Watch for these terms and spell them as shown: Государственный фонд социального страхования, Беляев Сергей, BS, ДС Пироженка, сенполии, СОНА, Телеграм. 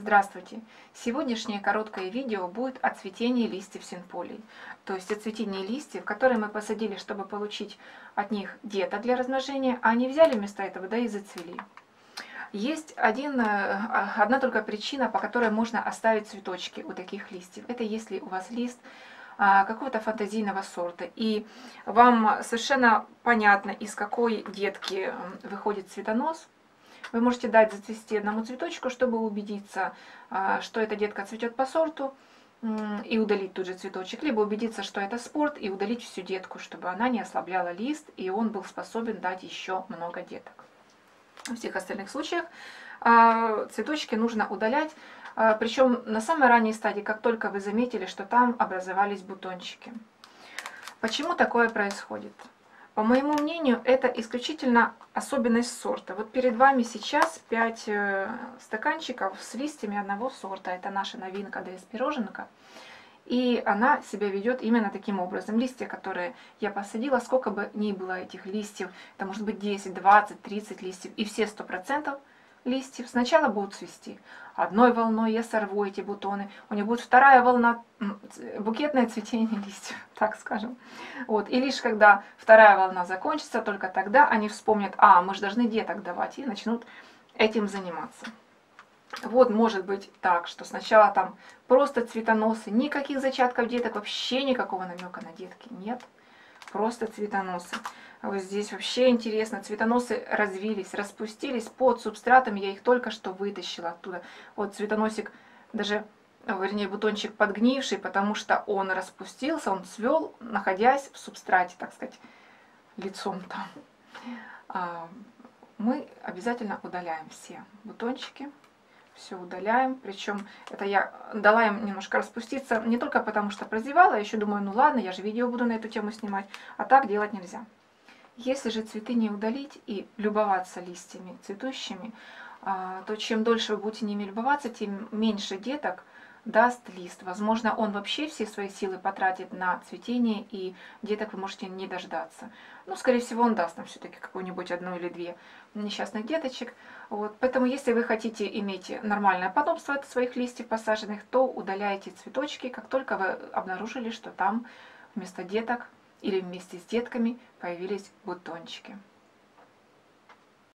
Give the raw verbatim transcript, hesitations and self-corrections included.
Здравствуйте! Сегодняшнее короткое видео будет о цветении листьев сенполий, то есть о цветении листьев, которые мы посадили, чтобы получить от них диета для размножения, а они взяли вместо этого, да и зацвели. Есть один, одна только причина, по которой можно оставить цветочки у таких листьев. Это если у вас лист какого-то фантазийного сорта, и вам совершенно понятно, из какой детки выходит цветонос. Вы можете дать зацвести одному цветочку, чтобы убедиться, что эта детка цветет по сорту, и удалить тут же цветочек, либо убедиться, что это спорт, и удалить всю детку, чтобы она не ослабляла лист, и он был способен дать еще много деток. Во всех остальных случаях цветочки нужно удалять, причем на самой ранней стадии, как только вы заметили, что там образовались бутончики. Почему такое происходит? По моему мнению, это исключительно особенность сорта. Вот перед вами сейчас пять стаканчиков с листьями одного сорта. Это наша новинка ДС Пироженка. И она себя ведет именно таким образом. Листья, которые я посадила, сколько бы ни было этих листьев, это может быть десять, двадцать, тридцать листьев, и все сто процентов листьев сначала будут цвести. Одной волной я сорву эти бутоны, у них будет вторая волна, букетное цветение листьев, так скажем. Вот. И лишь когда вторая волна закончится, только тогда они вспомнят, а, мы же должны деток давать, и начнут этим заниматься. Вот может быть так, что сначала там просто цветоносы, никаких зачатков деток, вообще никакого намека на детки нет. Просто цветоносы. Вот здесь вообще интересно, цветоносы развились, распустились под субстратом, я их только что вытащила оттуда. Вот цветоносик, даже, вернее, бутончик подгнивший, потому что он распустился, он цвел, находясь в субстрате, так сказать, лицом там. Мы обязательно удаляем все бутончики. Все удаляем, причем это я дала им немножко распуститься, не только потому что прозевала, я еще думаю, ну ладно, я же видео буду на эту тему снимать, а так делать нельзя. Если же цветы не удалить и любоваться листьями цветущими, то чем дольше вы будете ними любоваться, тем меньше деток даст лист. Возможно, он вообще все свои силы потратит на цветение, и деток вы можете не дождаться. Ну, скорее всего, он даст нам все-таки какую-нибудь одну или две несчастных деточек. Вот. Поэтому, если вы хотите иметь нормальное потомство от своих листьев посаженных, то удаляйте цветочки, как только вы обнаружили, что там вместо деток или вместе с детками появились бутончики.